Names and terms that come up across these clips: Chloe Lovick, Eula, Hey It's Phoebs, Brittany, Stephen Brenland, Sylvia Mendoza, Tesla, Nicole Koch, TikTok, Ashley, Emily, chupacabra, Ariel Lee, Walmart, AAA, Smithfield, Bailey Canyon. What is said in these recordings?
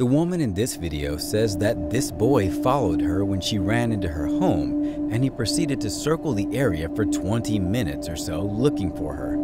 The woman in this video says that this boy followed her when she ran into her home, and he proceeded to circle the area for 20 minutes or so looking for her.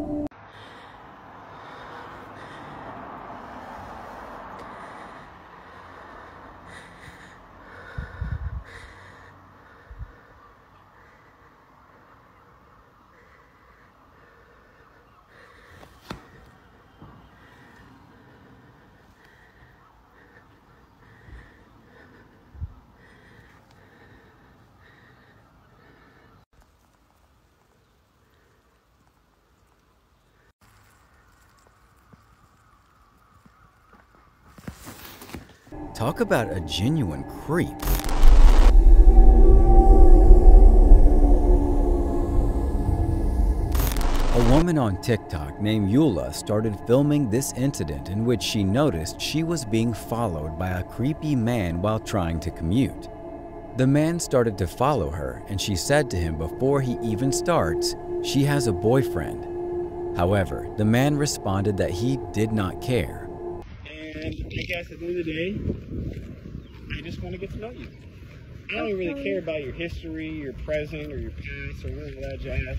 Talk about a genuine creep. A woman on TikTok named Eula started filming this incident in which she noticed she was being followed by a creepy man while trying to commute. The man started to follow her, and she said to him before he even starts, she has a boyfriend. However, the man responded that he did not care. I guess at the end of the day, I just want to get to know you. I don't really care about your history, your present, or your past, or anything like that jazz.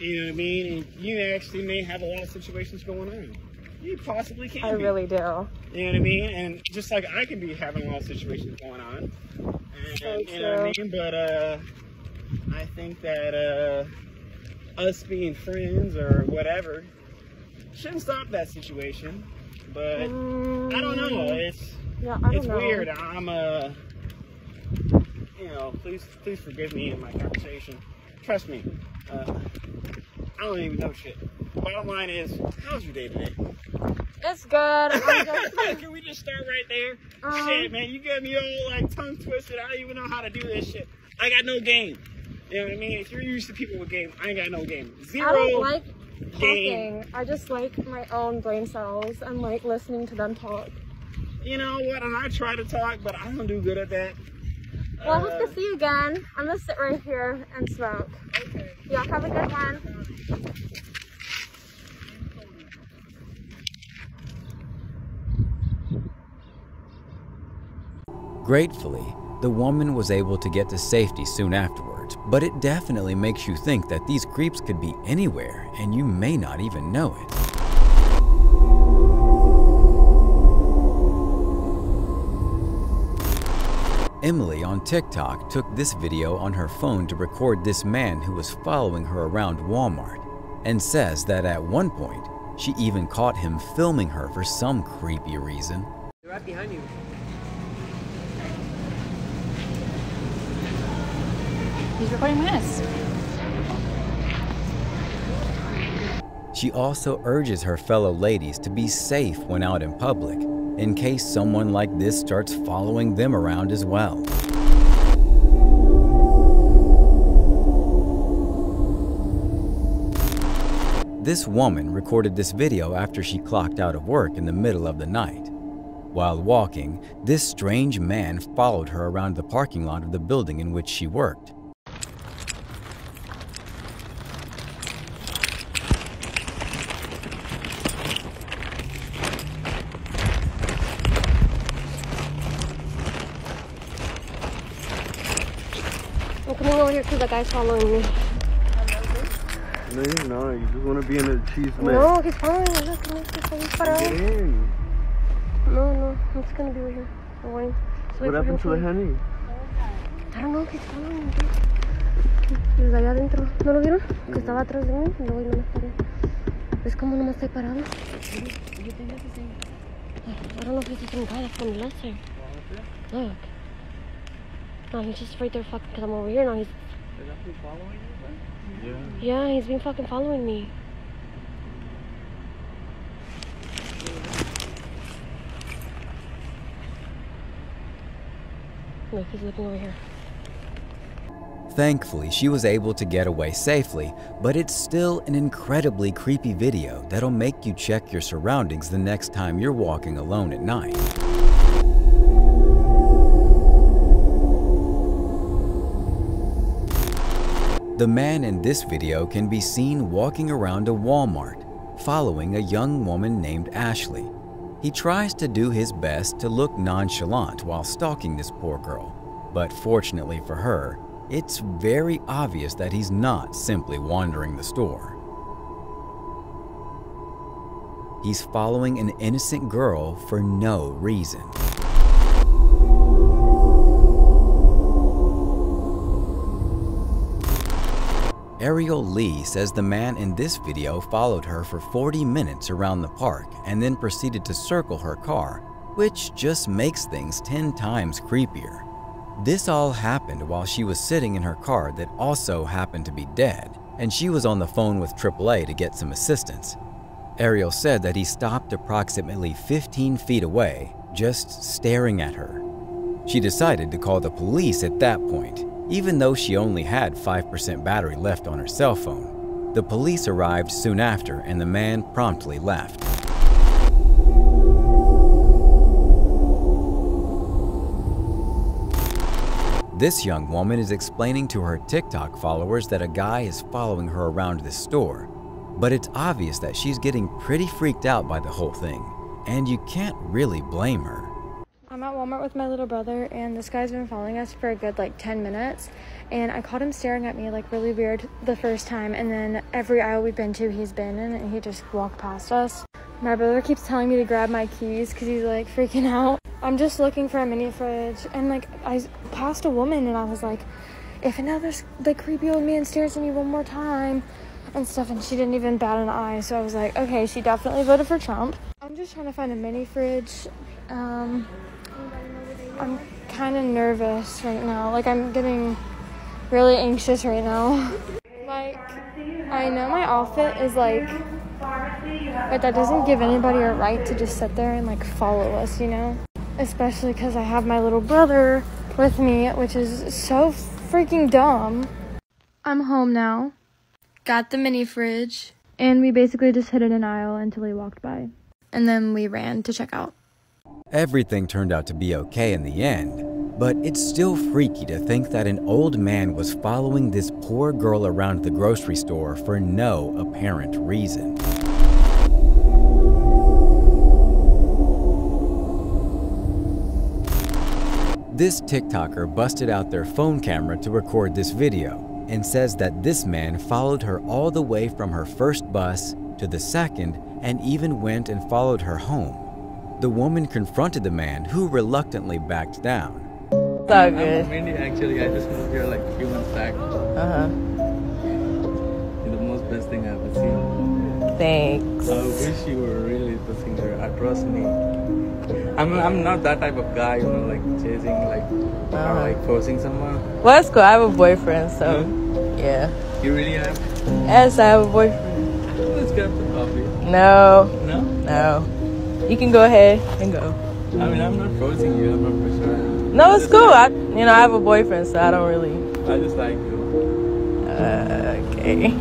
You know what I mean? And you actually may have a lot of situations going on. You possibly can. I really do. You know what I mean? And just like I can be having a lot of situations going on. And, you know what I mean? But I think that us being friends or whatever shouldn't stop that situation. But I don't know. It's weird. I'm you know, please forgive me in my conversation. Trust me. I don't even know shit. Bottom line is, how's your day today? It's good. Can we just start right there? Shit, man, you got me all like tongue twisted. I don't even know how to do this shit. I got no game. You know what I mean? If you're used to people with game, I ain't got no game. Zero. I don't like talking. I just like my own brain cells and like listening to them talk. You know what? And I try to talk, but I don't do good at that. Well, I hope to see you again. I'm gonna sit right here and smoke. Okay. Y'all have a good one. Gratefully, the woman was able to get to safety soon afterwards. But it definitely makes you think that these creeps could be anywhere, and you may not even know it. Emily on TikTok took this video on her phone to record this man who was following her around Walmart, and says that at one point, she even caught him filming her for some creepy reason. They're right behind you. He's recording this. She also urges her fellow ladies to be safe when out in public, in case someone like this starts following them around as well. This woman recorded this video after she clocked out of work in the middle of the night. While walking, this strange man followed her around the parking lot of the building in which she worked. The guy's following me. No, you're not. You just want to be in a cheese mess. No, he's following me. Look, he's following me. Get in. No, it's gonna be right here. Don't worry. What happened to the honey? I don't know. He's following me. Desde allá adentro. ¿No lo vieron? Que estaba atrás de mí. No, y no me paré. ¿Ves cómo no me estoy parando? Yo tenía que seguir. I don't know if he's even got it from the last time. Look. No, he's just right there fucking because I'm over here now. He's following you? Right? Yeah. Yeah, he's been fucking following me. Look, he's looking over here. Thankfully, she was able to get away safely, but it's still an incredibly creepy video that'll make you check your surroundings the next time you're walking alone at night. The man in this video can be seen walking around a Walmart, following a young woman named Ashley. He tries to do his best to look nonchalant while stalking this poor girl, but fortunately for her, it's very obvious that he's not simply wandering the store. He's following an innocent girl for no reason. Ariel Lee says the man in this video followed her for 40 minutes around the park and then proceeded to circle her car, which just makes things 10 times creepier. This all happened while she was sitting in her car that also happened to be dead, and she was on the phone with AAA to get some assistance. Ariel said that he stopped approximately 15 feet away, just staring at her. She decided to call the police at that point, even though she only had 5% battery left on her cell phone. The police arrived soon after and the man promptly left. This young woman is explaining to her TikTok followers that a guy is following her around this store, but it's obvious that she's getting pretty freaked out by the whole thing, and you can't really blame her. I'm at Walmart with my little brother, and this guy's been following us for a good like 10 minutes, and I caught him staring at me like really weird the first time, and then every aisle we've been to he's been in, and he just walked past us. My brother keeps telling me to grab my keys because he's like freaking out. I'm just looking for a mini fridge, and like I passed a woman and I was like, if another like creepy old man stares at me one more time and stuff, and she didn't even bat an eye, so I was like, okay, she definitely voted for Trump. I'm just trying to find a mini fridge. I'm kind of nervous right now, like I'm getting really anxious right now. Like, I know my outfit is like, but that doesn't give anybody a right to just sit there and like follow us, you know? Especially because I have my little brother with me, which is so freaking dumb. I'm home now. Got the mini fridge, and we basically just hid in an aisle until he walked by, and then we ran to check out. Everything turned out to be okay in the end, but it's still freaky to think that an old man was following this poor girl around the grocery store for no apparent reason. This TikToker busted out their phone camera to record this video, and says that this man followed her all the way from her first bus to the second and even went and followed her home. The woman confronted the man, who reluctantly backed down. So good. I'm Romanian, actually. I just moved here like a few months back. You're the most best thing I've ever seen. Thanks. I wish you were really the singer. Trust me. I'm not that type of guy, you know, like chasing, like, or like forcing someone. Well, that's cool. I have a boyfriend, so yeah. You really have? Yes, I have a boyfriend. Let's grab some coffee. No. No? No. You can go ahead and go. I mean, I'm not forcing you. I'm not for sure. No, it's cool. Like, you know, I have a boyfriend, so I don't really. I just like you. Okay. You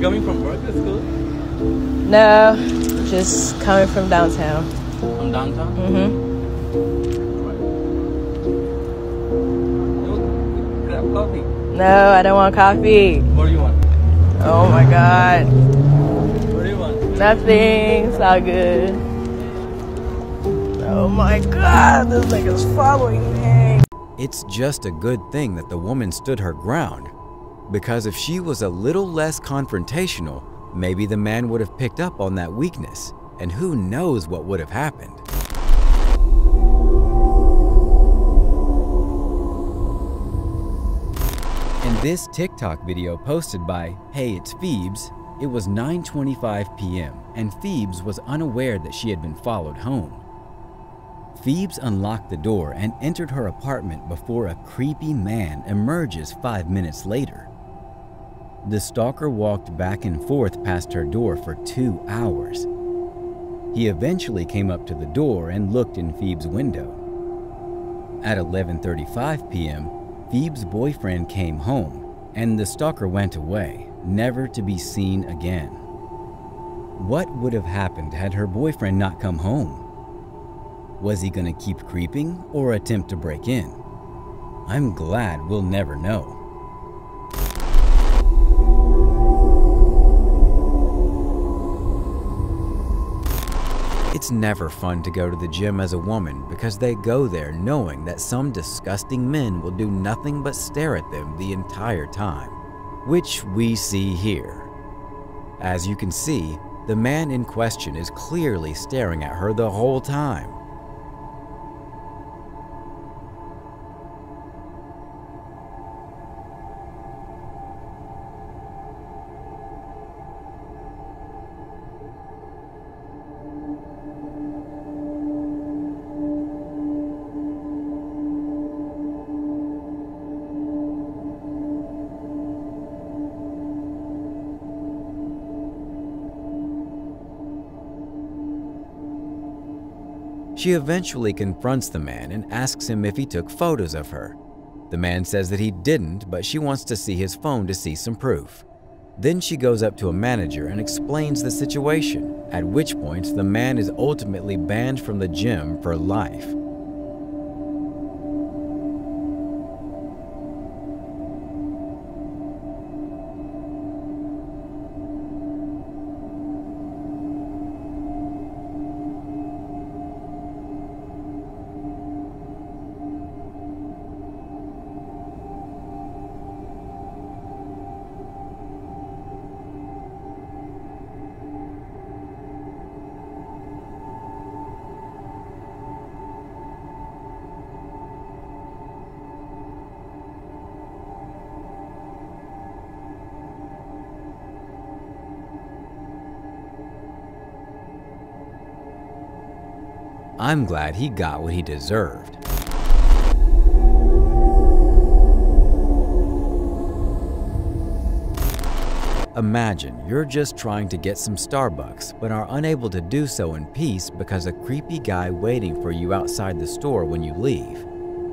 coming from work or school? No, just coming from downtown. From downtown? Mm-hmm. Grab coffee. No, I don't want coffee. What do you want? Oh my god. What do you want? Nothing. It's all good. Oh my god, this nigga's following me. It's just a good thing that the woman stood her ground, because if she was a little less confrontational, maybe the man would have picked up on that weakness, and who knows what would have happened. In this TikTok video posted by Hey It's Phoebs, it was 9:25 p.m. and Phoebs was unaware that she had been followed home. Phoebs unlocked the door and entered her apartment before a creepy man emerges 5 minutes later. The stalker walked back and forth past her door for 2 hours. He eventually came up to the door and looked in Phoebe's window. At 11:35 p.m., Phoebe's boyfriend came home, and the stalker went away, never to be seen again. What would have happened had her boyfriend not come home? Was he going to keep creeping or attempt to break in? I'm glad we'll never know. It's never fun to go to the gym as a woman because they go there knowing that some disgusting men will do nothing but stare at them the entire time, which we see here. As you can see, the man in question is clearly staring at her the whole time. She eventually confronts the man and asks him if he took photos of her. The man says that he didn't, but she wants to see his phone to see some proof. Then she goes up to a manager and explains the situation, at which point the man is ultimately banned from the gym for life. I'm glad he got what he deserved. Imagine you're just trying to get some Starbucks but are unable to do so in peace because a creepy guy waiting for you outside the store when you leave.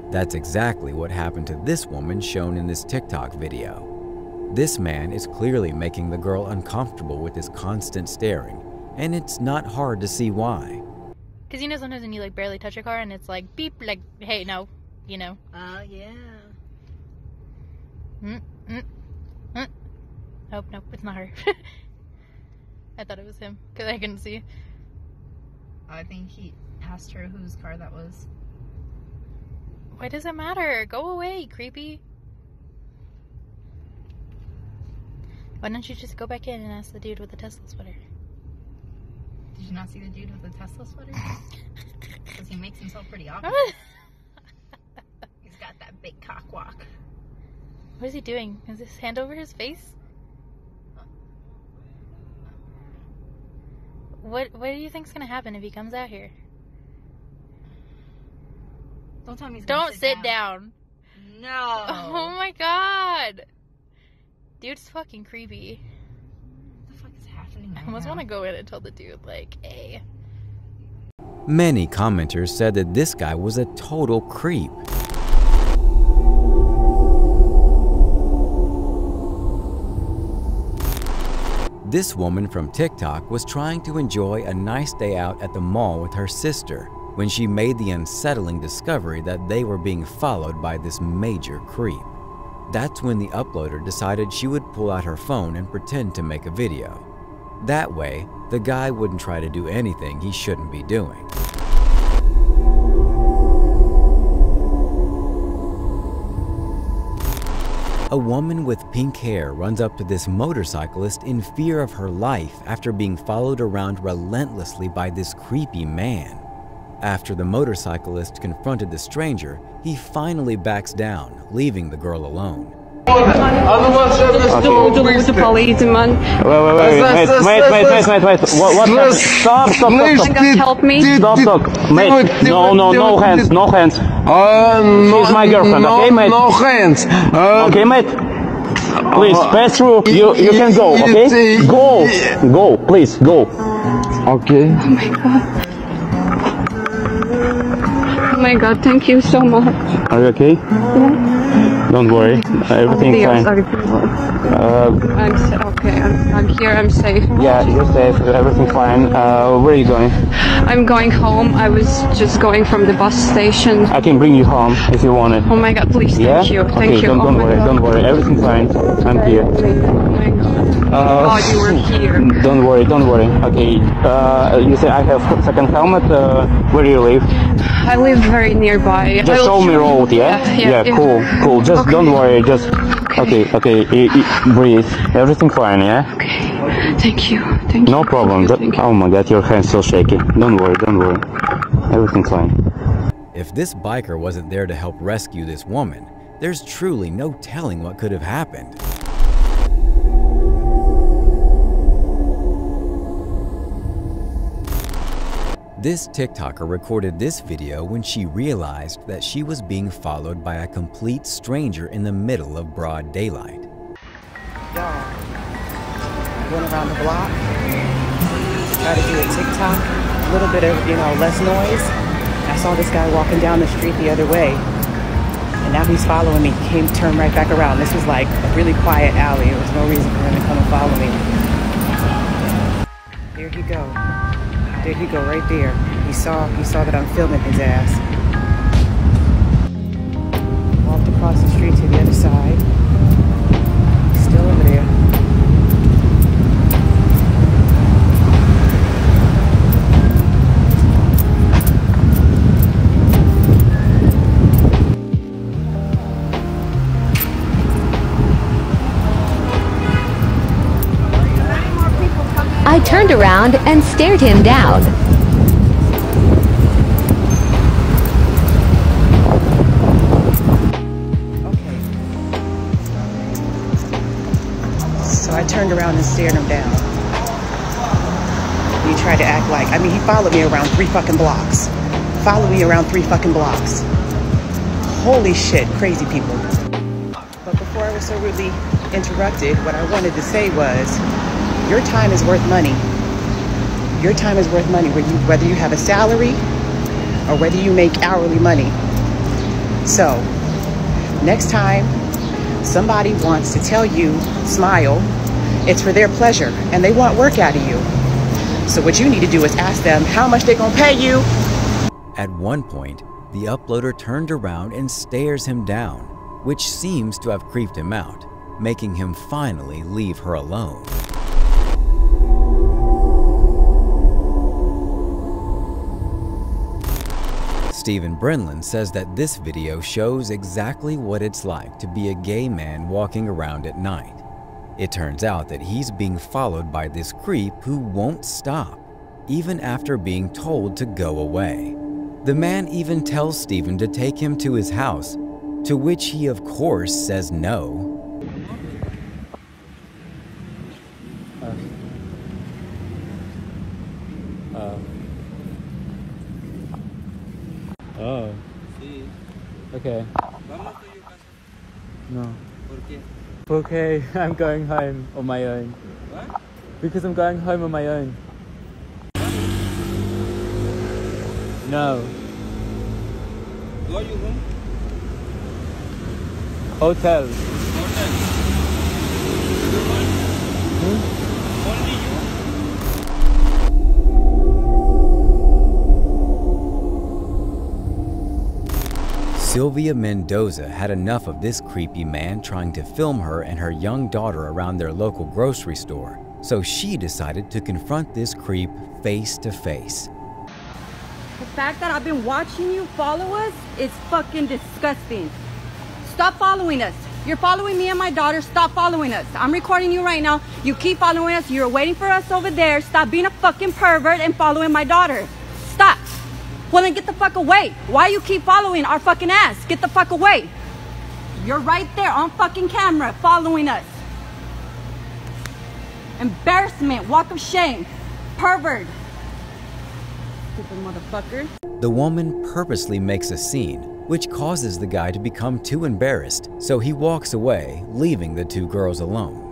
That's exactly what happened to this woman shown in this TikTok video. This man is clearly making the girl uncomfortable with his constant staring, and it's not hard to see why. Because, you know, sometimes when you, like, barely touch a car and it's like, beep, like, hey, no, you know. Oh, yeah. Oh, no, it's not her. I thought it was him because I couldn't see. I think he asked her whose car that was. Why does it matter? Go away, creepy. Why don't you just go back in and ask the dude with the Tesla sweater? Did you not see the dude with the Tesla sweater? Because he makes himself pretty obvious. He's got that big cock walk. What is he doing? Is his hand over his face? What do you think's gonna happen if he comes out here? Don't tell me he's gonna sit down. No. Oh my god. Dude's fucking creepy. I almost want to go in and tell the dude, like, hey. Many commenters said that this guy was a total creep. This woman from TikTok was trying to enjoy a nice day out at the mall with her sister when she made the unsettling discovery that they were being followed by this major creep. That's when the uploader decided she would pull out her phone and pretend to make a video. That way, the guy wouldn't try to do anything he shouldn't be doing. A woman with pink hair runs up to this motorcyclist in fear of her life after being followed around relentlessly by this creepy man. After the motorcyclist confronted the stranger, he finally backs down, leaving the girl alone. Wait, stop, no hands. She's my girlfriend, okay, mate? No hands. Okay, mate, please, pass through, you can go, okay? Go, please, go. Okay. Oh my god. Oh my god, thank you so much. Are you okay? Yeah. Don't worry, everything's fine. I'm here, I'm safe. Yeah, you're safe, everything's fine. Where are you going? I'm going home, I was just going from the bus station. I can bring you home if you want it. Oh my god, please, thank you. Thank you. Don't worry, everything's fine. I'm here. Oh my god. Oh, you were here. Don't worry, don't worry. Okay. You say I have second helmet. Where do you live? I live very nearby. Just show me road, yeah? Yeah. Cool. Just okay. Don't worry. Just okay. Breathe. Everything fine, yeah? Okay. Thank you. No problem. Oh my God, your hand's still shaky. Don't worry. Everything fine. If this biker wasn't there to help rescue this woman, there's truly no telling what could have happened. This TikToker recorded this video when she realized that she was being followed by a complete stranger in the middle of broad daylight. Y'all, went around the block, tried to do a TikTok, a little bit of, less noise. I saw this guy walking down the street the other way. And now he's following me. He turned right back around. This was like a really quiet alley. There was no reason for him to come and follow me. There he go. There he go, right there. He saw that I'm filming his ass. Walked across the street to the other side. He's still over there. I turned around and stared him down. Okay. So I turned around and stared him down. He tried to act like, he followed me around 3 fucking blocks. Holy shit, crazy people. But before I was so rudely interrupted, what I wanted to say was, your time is worth money. Your time is worth money, whether you have a salary or whether you make hourly money. So, next time somebody wants to tell you, smile, it's for their pleasure and they want work out of you. So what you need to do is ask them how much they're gonna pay you. At one point, the uploader turned around and stares him down, which seems to have creeped him out, making him finally leave her alone. Stephen Brenland says that this video shows exactly what it's like to be a gay man walking around at night. It turns out that he's being followed by this creep who won't stop, even after being told to go away. The man even tells Stephen to take him to his house, to which he of course says no. Oh. Okay. No. Okay, I'm going home on my own. What? Because I'm going home on my own. No. Where are you home? Hotel. Only you? Sylvia Mendoza had enough of this creepy man trying to film her and her young daughter around their local grocery store, so she decided to confront this creep face to face. The fact that I've been watching you follow us is fucking disgusting. Stop following us. You're following me and my daughter. Stop following us. I'm recording you right now. You keep following us. You're waiting for us over there. Stop being a fucking pervert and following my daughter. Stop. Well then get the fuck away. Why you keep following our fucking ass? Get the fuck away. You're right there on fucking camera following us. Embarrassment, walk of shame, pervert. Stupid motherfucker. The woman purposely makes a scene, which causes the guy to become too embarrassed, so he walks away, leaving the two girls alone.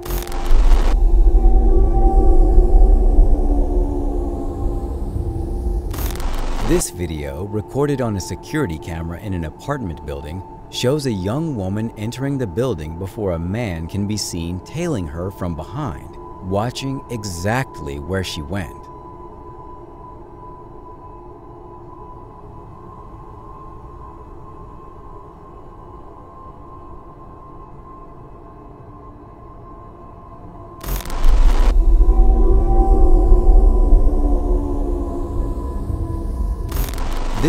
This video, recorded on a security camera in an apartment building, shows a young woman entering the building before a man can be seen tailing her from behind, watching exactly where she went.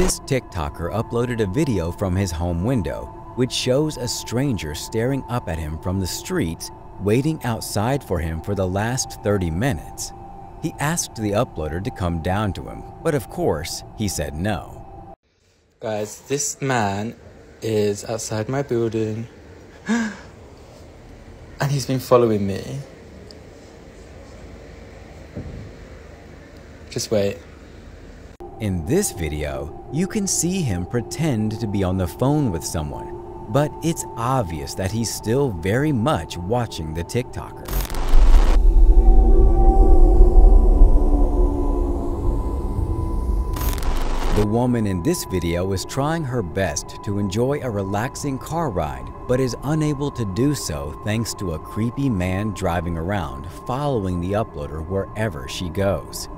This TikToker uploaded a video from his home window, which shows a stranger staring up at him from the streets, waiting outside for him for the last 30 minutes. He asked the uploader to come down to him, but of course, he said no. Guys, this man is outside my building, and he's been following me. Just wait. In this video, you can see him pretend to be on the phone with someone, but it's obvious that he's still very much watching the TikToker. The woman in this video is trying her best to enjoy a relaxing car ride, but is unable to do so thanks to a creepy man driving around, following the uploader wherever she goes.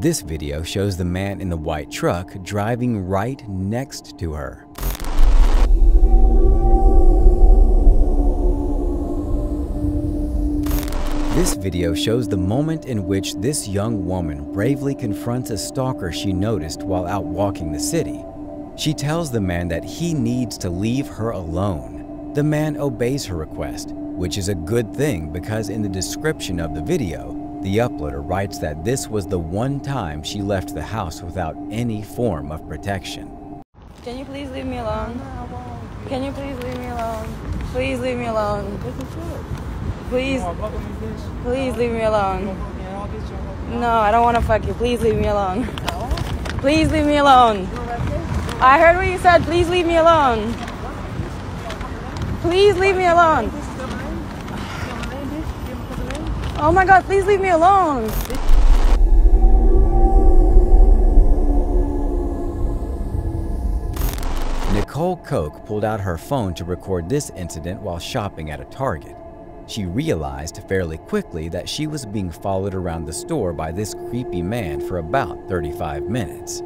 This video shows the man in the white truck driving right next to her. This video shows the moment in which this young woman bravely confronts a stalker she noticed while out walking the city. She tells the man that he needs to leave her alone. The man obeys her request, which is a good thing because in the description of the video, the uploader writes that this was the one time she left the house without any form of protection. Can you please leave me alone? Can you please leave me alone? Please leave me alone. Please, please leave me alone. No, I don't want to fuck you. Please leave me alone. Please leave me alone. I heard what you said. Please leave me alone. Please leave me alone. Oh my God, please leave me alone. Nicole Koch pulled out her phone to record this incident while shopping at a Target. She realized fairly quickly that she was being followed around the store by this creepy man for about 35 minutes.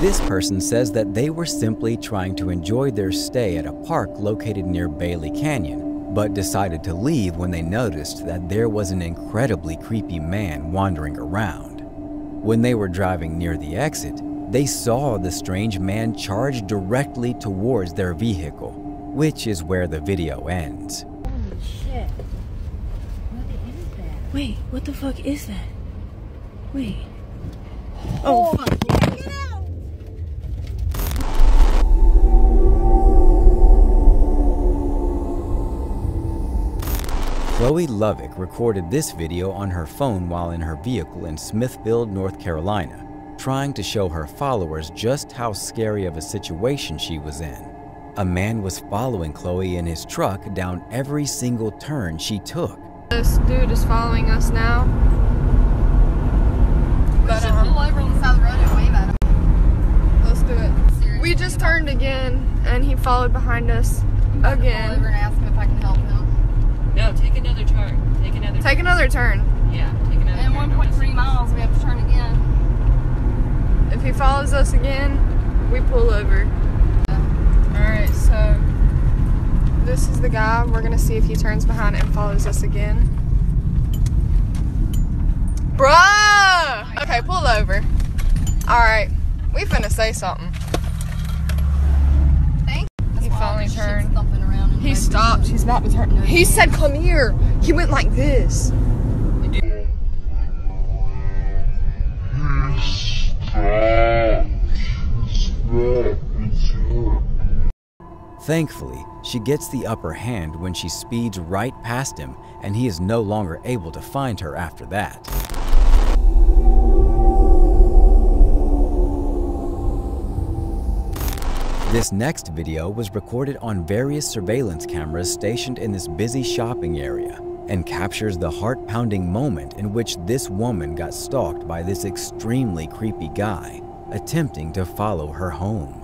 This person says that they were simply trying to enjoy their stay at a park located near Bailey Canyon, but decided to leave when they noticed that there was an incredibly creepy man wandering around. When they were driving near the exit, they saw the strange man charge directly towards their vehicle, which is where the video ends. Holy shit. What is that? Wait, what the fuck is that? Wait. Oh, fuck. Chloe Lovick recorded this video on her phone while in her vehicle in Smithfield, North Carolina, trying to show her followers just how scary of a situation she was in. A man was following Chloe in his truck down every single turn she took. This dude is following us now. But we should pull over on the side of the road and wave at him. Let's do it. Seriously. We just turned again and he followed behind us again. Pull over and ask him if I can help him. No, take another turn. Take another turn. Take another turn. Yeah, take another turn. And 1.3 miles, we have to turn again. If he follows us again, we pull over. Yeah. Alright, so this is the guy. We're going to see if he turns behind and follows us again. Bruh! Okay, pull over. Alright, we finna say something. Thank you. He finally turned. He stopped. He's about to turn. He said, "Come here." He went like this. Thankfully, she gets the upper hand when she speeds right past him, and he is no longer able to find her after that. This next video was recorded on various surveillance cameras stationed in this busy shopping area and captures the heart-pounding moment in which this woman got stalked by this extremely creepy guy attempting to follow her home.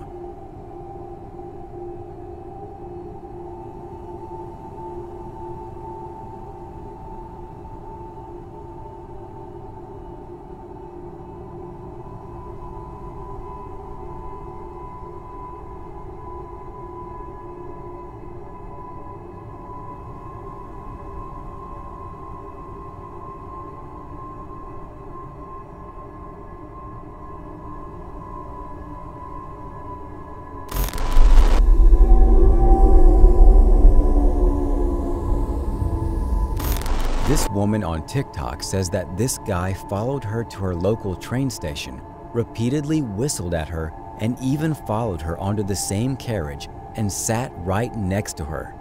This woman on TikTok says that this guy followed her to her local train station, repeatedly whistled at her, and even followed her onto the same carriage and sat right next to her.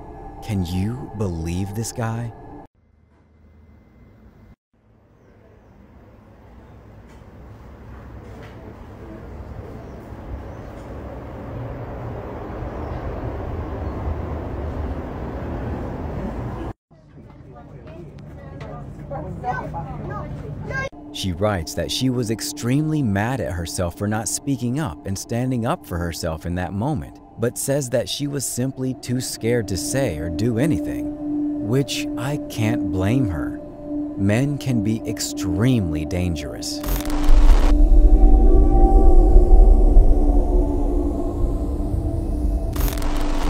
Can you believe this guy? She writes that she was extremely mad at herself for not speaking up and standing up for herself in that moment, but says that she was simply too scared to say or do anything, which I can't blame her. Men can be extremely dangerous.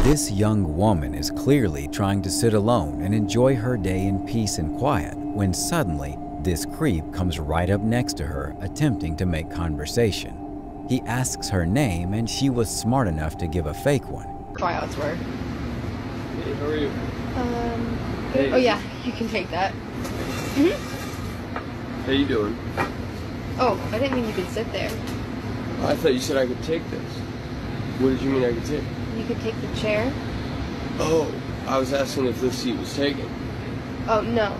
This young woman is clearly trying to sit alone and enjoy her day in peace and quiet when suddenly, this creep comes right up next to her, attempting to make conversation. He asks her name, and she was smart enough to give a fake one. Clouds were. Hey, how are you? Hey. Oh yeah, you can take that. Mm-hmm. How you doing? Oh, I didn't mean you could sit there. Well, I thought you said I could take this. What did you mean I could take? You could take the chair. Oh, I was asking if this seat was taken. Oh, no.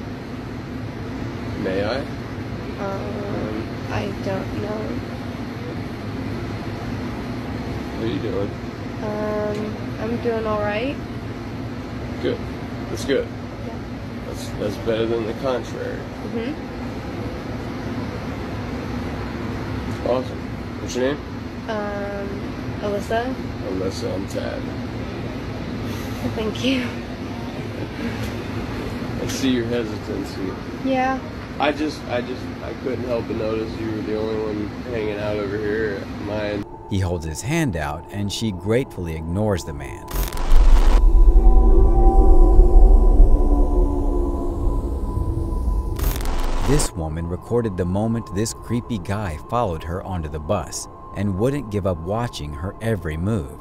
May I? I don't know. What are you doing? I'm doing alright. Good. That's good. Yeah. That's better than the contrary. Mm-hmm. Awesome. What's your name? Alyssa. Alyssa, I'm Tad. Thank you. I see your hesitancy. Yeah. I couldn't help but notice you were the only one hanging out over here at mine. He holds his hand out, and she gratefully ignores the man. This woman recorded the moment this creepy guy followed her onto the bus and wouldn't give up watching her every move.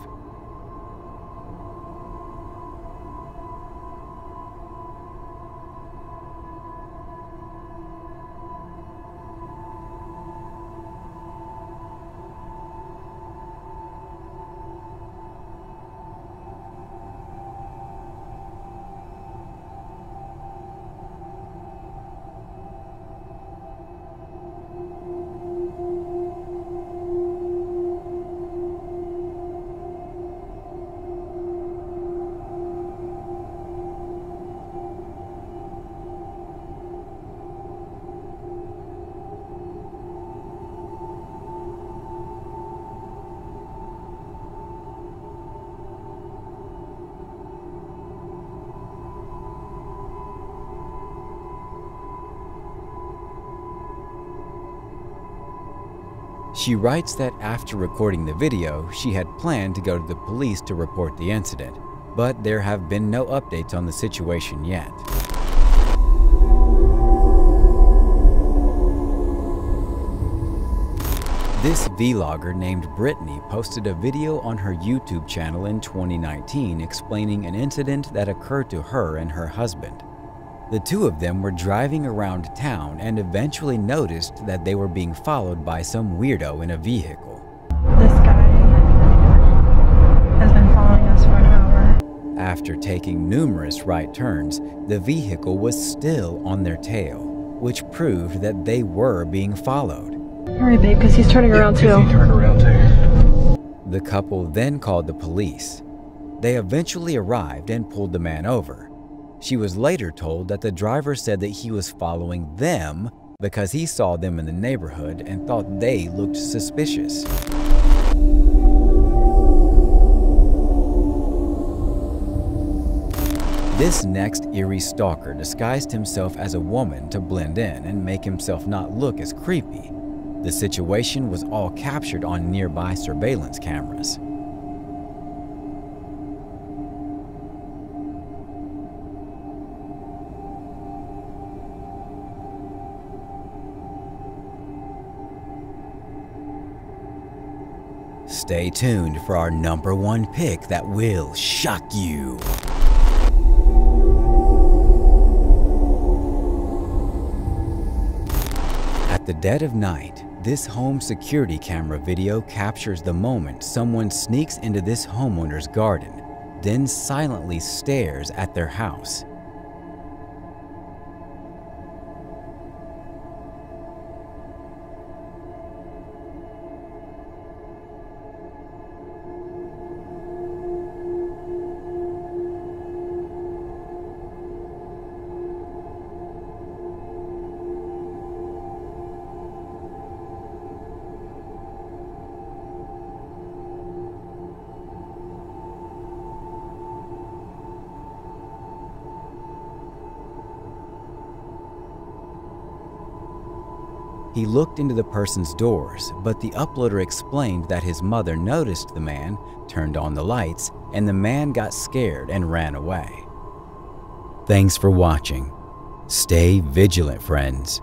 She writes that after recording the video, she had planned to go to the police to report the incident, but there have been no updates on the situation yet. This vlogger named Brittany posted a video on her YouTube channel in 2019 explaining an incident that occurred to her and her husband. The two of them were driving around town and eventually noticed that they were being followed by some weirdo in a vehicle. This guy has been following us for an hour. After taking numerous right turns, the vehicle was still on their tail, which proved that they were being followed. Hurry, babe, because he's turning around too. The couple then called the police. They eventually arrived and pulled the man over. She was later told that the driver said that he was following them because he saw them in the neighborhood and thought they looked suspicious. This next eerie stalker disguised himself as a woman to blend in and make himself not look as creepy. The situation was all captured on nearby surveillance cameras. Stay tuned for our #1 pick that will shock you. At the dead of night, this home security camera video captures the moment someone sneaks into this homeowner's garden, then silently stares at their house. He looked into the person's doors, but the uploader explained that his mother noticed the man, turned on the lights, and the man got scared and ran away. Thanks for watching. Stay vigilant, friends.